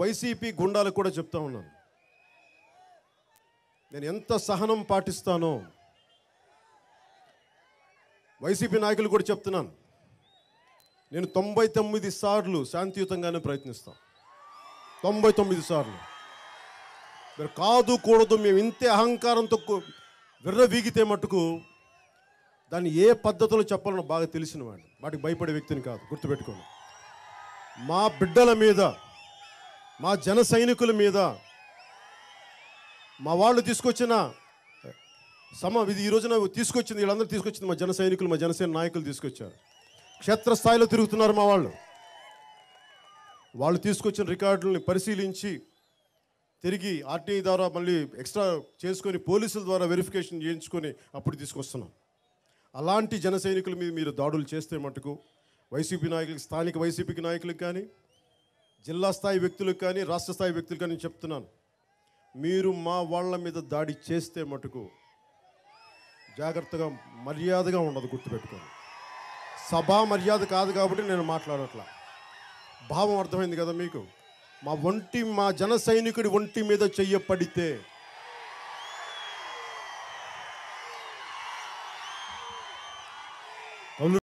YCP గుండాలకు కూడా చెప్తా ఉన్నాను, నేను ఎంత సహనం పాటిస్తానో వైసీపీ నాయకులు కూడా చెప్తున్నాను. నేను 99 సార్లు శాంతియుతంగానే ప్రయత్నిస్తాను. 99 సార్లు మీరు కాదు కూడదు, మేము ఇంతే అహంకారంతో విర్రవీగితే మట్టుకు దాన్ని ఏ పద్ధతిలో చెప్పాలని బాగా తెలిసిన వాడిని, వాటికి భయపడే వ్యక్తిని కాదు. గుర్తుపెట్టుకోండి, మా బిడ్డల మీద, మా జన సైనికుల మీద మా వాళ్ళు తీసుకొచ్చిన ఇది ఈ రోజున తీసుకొచ్చింది, వీళ్ళందరూ తీసుకొచ్చింది మా జన సైనికులు, మా జనసేన నాయకులు తీసుకొచ్చారు. క్షేత్రస్థాయిలో తిరుగుతున్నారు మా వాళ్ళు. వాళ్ళు తీసుకొచ్చిన రికార్డుల్ని పరిశీలించి తిరిగి ఆర్టీఐ ద్వారా మళ్ళీ ఎక్స్ట్రా చేసుకొని పోలీసుల ద్వారా వెరిఫికేషన్ చేయించుకొని అప్పుడు తీసుకొస్తున్నాం. అలాంటి జన సైనికుల మీద మీరు దాడులు చేస్తే మటుకు వైసీపీ నాయకులకి, స్థానిక వైసీపీకి నాయకులకు కానీ, జిల్లా స్థాయి వ్యక్తులకు కానీ, రాష్ట్ర స్థాయి వ్యక్తులకు కానీ చెప్తున్నాను, మీరు మా వాళ్ళ మీద దాడి చేస్తే మటుకు జాగ్రత్తగా, మర్యాదగా ఉండదు. గుర్తుపెట్టుకోండి, సభా మర్యాద కాదు కాబట్టి నేను మాట్లాడట్లా. భావం అర్థమైంది కదా మీకు? మా జన సైనికుడి ఒంటి మీద చెయ్యపడితే,